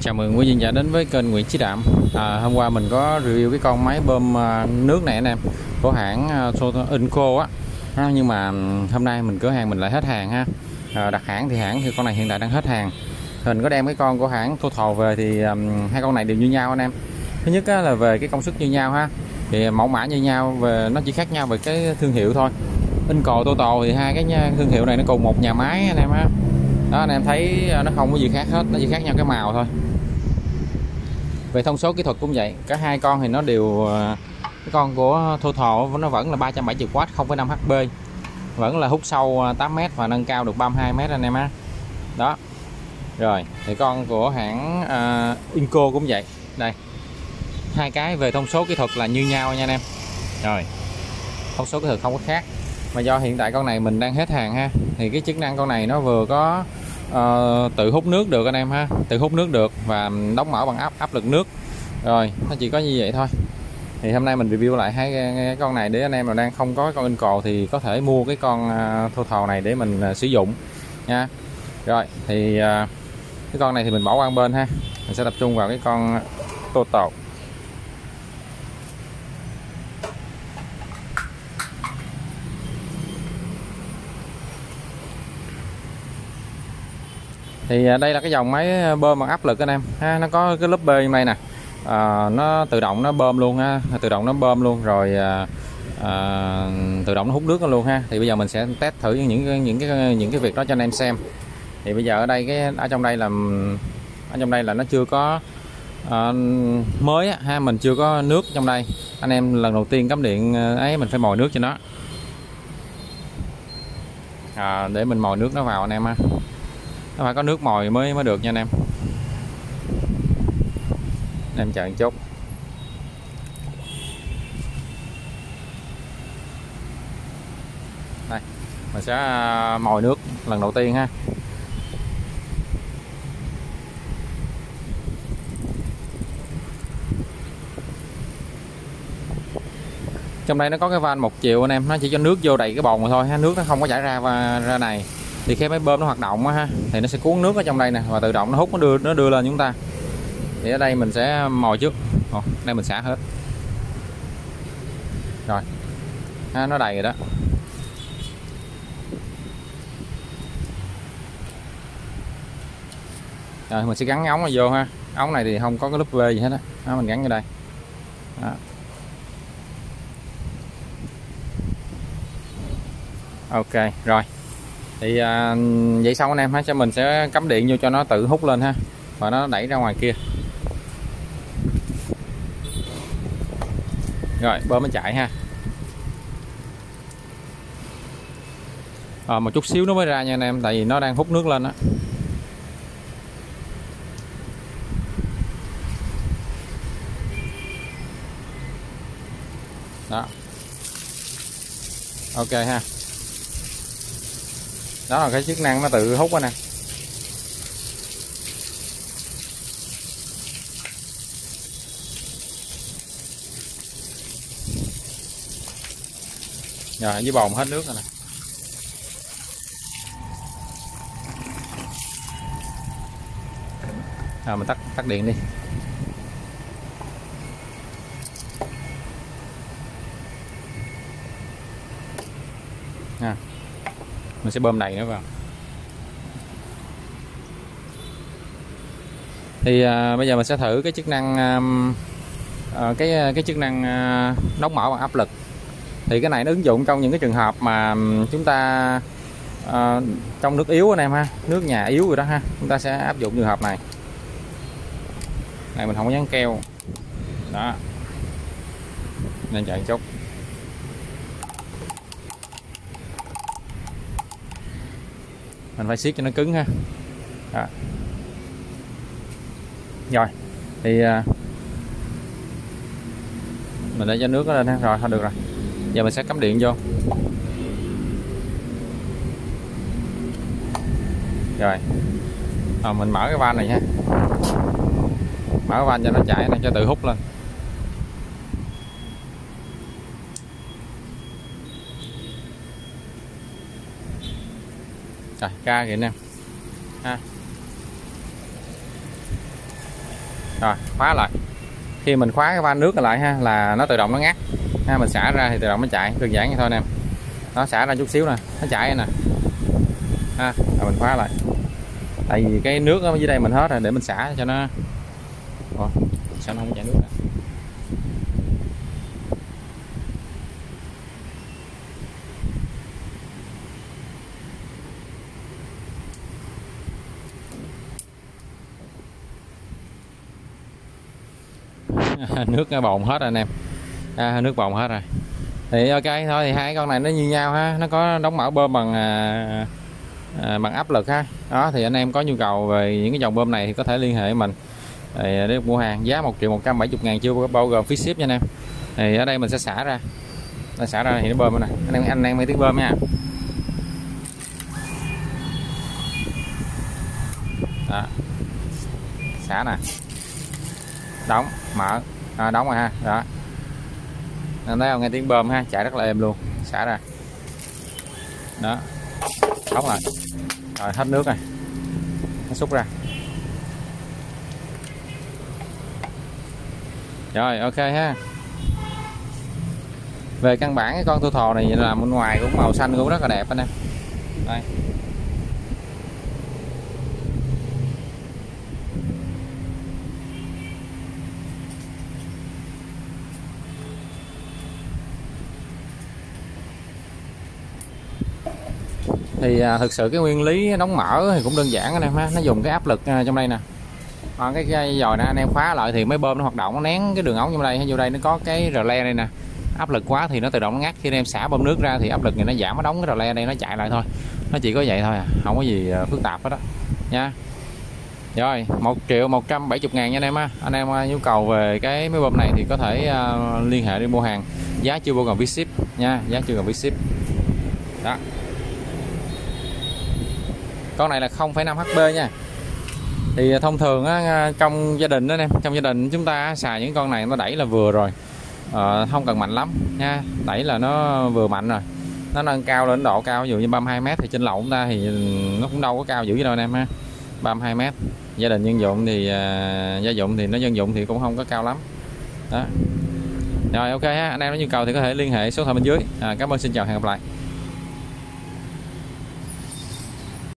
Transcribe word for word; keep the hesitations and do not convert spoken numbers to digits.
Chào mừng quý vị khán giả đến với kênh Nguyễn Chí Đạm. à, Hôm qua mình có review cái con máy bơm nước này anh em, của hãng TOTAL INGCO á. à, Nhưng mà hôm nay mình cửa hàng mình lại hết hàng ha. à, Đặt hãng thì hãng thì con này hiện tại đang hết hàng. Mình có đem cái con của hãng Toto về thì um, hai con này đều như nhau anh em. Thứ nhất á, là về cái công suất như nhau ha, thì mẫu mã như nhau, về nó chỉ khác nhau về cái thương hiệu thôi. INGCO, TOTAL thì hai cái thương hiệu này nó cùng một nhà máy anh em ha. Đó, anh em thấy nó không có gì khác hết, nó chỉ khác nhau cái màu thôi. Về thông số kỹ thuật cũng vậy, cả hai con thì nó đều, cái con của TOTAL nó vẫn là ba trăm bảy mươi oát, không phẩy năm hp, vẫn là hút sâu tám mét và nâng cao được ba mươi hai mét anh em á. Đó. Rồi, thì con của hãng uh, INGCO cũng vậy. Đây. Hai cái về thông số kỹ thuật là như nhau nha anh em. Rồi. Thông số kỹ thuật không có khác. Mà do hiện tại con này mình đang hết hàng ha, thì cái chức năng con này nó vừa có uh, tự hút nước được anh em ha, tự hút nước được và đóng mở bằng áp áp lực nước. Rồi nó chỉ có như vậy thôi. Thì hôm nay mình review lại hai cái con này để anh em nào đang không có con INGCO thì có thể mua cái con uh, TOTAL này để mình uh, sử dụng nha. Rồi thì uh, cái con này thì mình bỏ qua bên ha, mình sẽ tập trung vào cái con TOTAL. Thì đây là cái dòng máy bơm bằng áp lực anh em ha, nó có cái lớp B như này nè, à, nó tự động nó bơm luôn ha, tự động nó bơm luôn rồi à, à, tự động nó hút nước luôn ha. Thì bây giờ mình sẽ test thử những những cái những cái việc đó cho anh em xem. Thì bây giờ ở đây cái ở trong đây là ở trong đây là nó chưa có à, mới ha, mình chưa có nước trong đây. Anh em lần đầu tiên cắm điện ấy mình phải mồi nước cho nó, à, để mình mồi nước nó vào anh em ha. Nó phải có nước mồi mới mới được nha anh em. Anh em chờ một chút. Đây, mình sẽ mồi nước lần đầu tiên ha. Trong đây nó có cái van một chiều anh em, nó chỉ cho nước vô đầy cái bồn mà thôi ha, nước nó không có chảy ra và ra này. Thì khi máy bơm nó hoạt động á ha, thì nó sẽ cuốn nước ở trong đây nè và tự động nó hút, nó đưa nó đưa lên chúng ta. Thì ở đây mình sẽ mồi trước. Ồ, đây mình xả hết. Rồi. Ha, nó đầy rồi đó. Rồi mình sẽ gắn ống này vô ha. Ống này thì không có cái lớp V gì hết á. Đó, mình gắn vô đây. Đó. Ok, rồi. Thì à, vậy xong anh em ha, cho mình sẽ cắm điện vô cho nó tự hút lên ha, và nó đẩy ra ngoài kia. Rồi bơm nó chạy ha. à, Một chút xíu nó mới ra nha anh em, tại vì nó đang hút nước lên á. Đó. Đó. Ok ha. Đó là cái chức năng nó tự hút đó nè. Rồi dưới bồn hết nước rồi nè. Rồi mình tắt tắt điện đi. Nè. Mình sẽ bơm đầy nữa vào. Thì à, bây giờ mình sẽ thử cái chức năng à, cái cái chức năng à, đóng mở bằng áp lực. Thì cái này nó ứng dụng trong những cái trường hợp mà chúng ta à, trong nước yếu anh em ha, nước nhà yếu rồi đó ha, chúng ta sẽ áp dụng trường hợp này. Này mình không có dán keo. Đó. Nên chạy chút. Mình phải siết cho nó cứng ha. Đó. Rồi thì mình để cho nước nó lên ha. Rồi thôi được rồi, giờ mình sẽ cắm điện vô. Rồi à, mình mở cái van này nha, mở van cho nó chạy này, cho tự hút lên. Rồi, ra kìa anh em ha. Rồi khóa lại, khi mình khóa cái van nước lại ha là nó tự động nó ngắt ha, mình xả ra thì tự động nó chạy, đơn giản vậy thôi anh em. Nó xả ra chút xíu nè, nó chạy nè ha, rồi mình khóa lại, tại vì cái nước ở dưới đây mình hết rồi, để mình xả cho nó. Ủa, sao nó không chạy nước nữa? Nước bồn hết rồi anh em, à, nước bồn hết rồi thì ok thôi. Thì hai con này nó như nhau ha, nó có đóng mở bơm bằng à, à, bằng áp lực ha. Đó thì anh em có nhu cầu về những cái dòng bơm này thì có thể liên hệ mình để được mua hàng, giá một triệu một trăm bảy mươi ngàn chưa bao gồm phí ship nha anh em. Thì ở đây mình sẽ xả ra, nó xả ra thì nó bơm nè anh em, anh em nghe tiếng bơm nha. Đó, xả nè, đóng mở, à, đóng rồi ha. Đó anh thấy không, nghe tiếng bơm ha, chạy rất là êm luôn. Xả ra đó, đóng lại rồi, hết nước rồi, nó xúc ra rồi, ok ha. Về căn bản cái con Turbo này là bên ngoài cũng màu xanh cũng rất là đẹp anh em. Đây thì à, thực sự cái nguyên lý đóng mở thì cũng đơn giản anh em ha, nó dùng cái áp lực à, trong đây nè. À, cái, cái dòi nè anh em khóa lại thì máy bơm nó hoạt động, nó nén cái đường ống trong đây, vô đây nó có cái rờ le đây nè, áp lực quá thì nó tự động nó ngắt. Khi anh em xả bơm nước ra thì áp lực thì nó giảm, nó đóng cái rờ le đây, nó chạy lại thôi, nó chỉ có vậy thôi à. Không có gì phức tạp hết đó nha. Rồi một triệu một trăm bảy mươi ngàn nha anh em ha. Anh em nhu cầu về cái máy bơm này thì có thể uh, liên hệ đi mua hàng, giá chưa bao gồm phí ship nha, giá chưa gồm phí ship đó. Con này là không phẩy năm HP nha. Thì thông thường á, trong gia đình đó em, trong gia đình chúng ta xài những con này nó đẩy là vừa rồi, à, không cần mạnh lắm nha, đẩy là nó vừa mạnh rồi, nó nâng cao lên độ cao ví dụ như ba mươi hai mét thì trên lầu chúng ta thì nó cũng đâu có cao dữ đâu anh em ha, ba mươi hai mét. Gia đình dân dụng thì à, gia dụng thì nó dân dụng thì cũng không có cao lắm đó. Rồi ok ha, anh em có nhu cầu thì có thể liên hệ số điện thoại bên dưới. À, cảm ơn, xin chào, hẹn gặp lại.